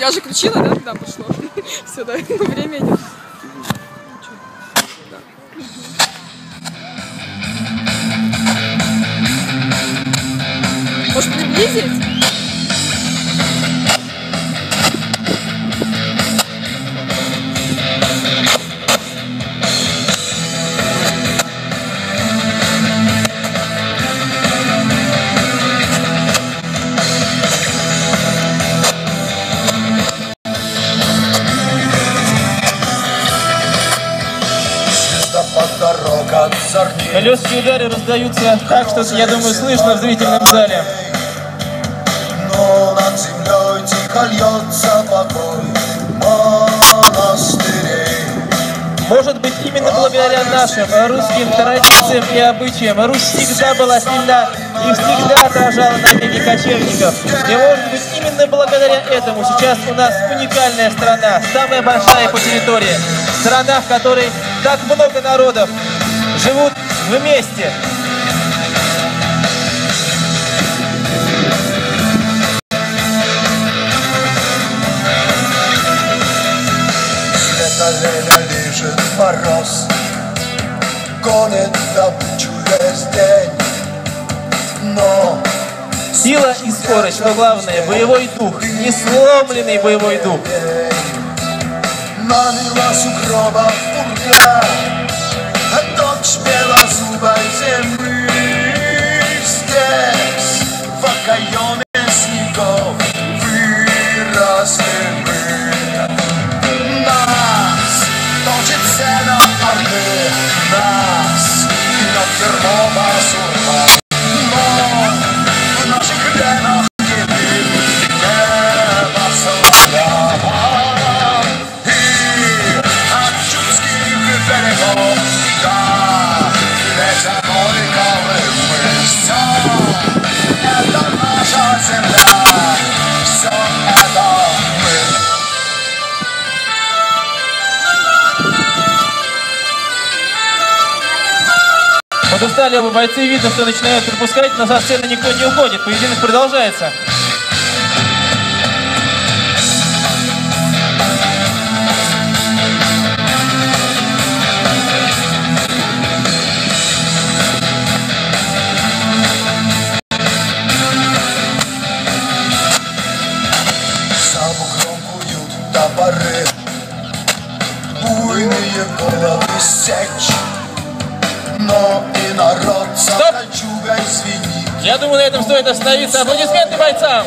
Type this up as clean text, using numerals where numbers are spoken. Я же крутила, да, туда пошло. Все, да, время идет. Может, приблизить? Колесные удары раздаются так, что, я думаю, слышно в зрительном зале. Но над землей тихо льется покой монастырей. Может быть, именно благодаря нашим русским традициям и обычаям Русь всегда была сильна и всегда отражала набеги кочевников. И, может быть, именно благодаря этому сейчас у нас уникальная страна, самая большая по территории. Страна, в которой так много народов живут вместе. Светолеля лежит мороз, гонит добычу весь день. Но сила и скорость, но главное, боевой дух, несломленный боевой дух. Навела сугроба буря, а дочь белозубой земли. Здесь, в окоеме снегов, выросли мы. Нас точит сено орды, нас над термома сурма. Но в наших венах не дым, небо солдат. И от чудских берегов подустали оба бойцы, видно, что начинают пропускать, но со сцены никто не уходит, поединок продолжается. Буйные головы сечь, но и народ за кольчугой звенит. Я думаю, на этом стоит остановиться. Аплодисменты бойцам!